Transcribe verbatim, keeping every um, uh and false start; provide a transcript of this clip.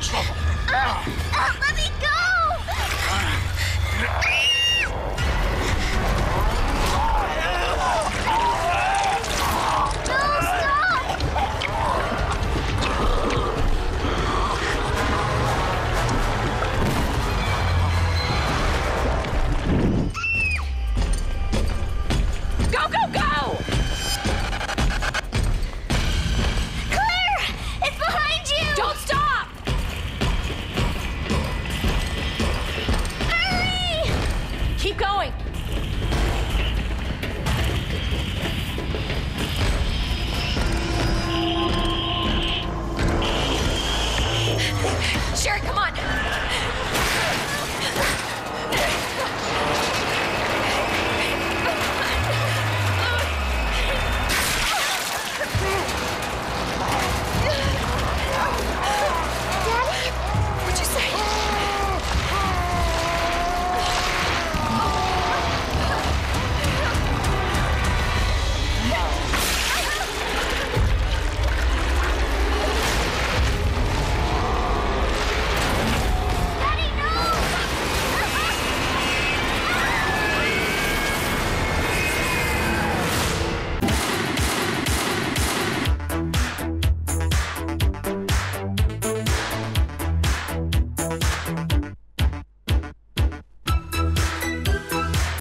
trouble. Uh, uh, let me go! Sherry, come on!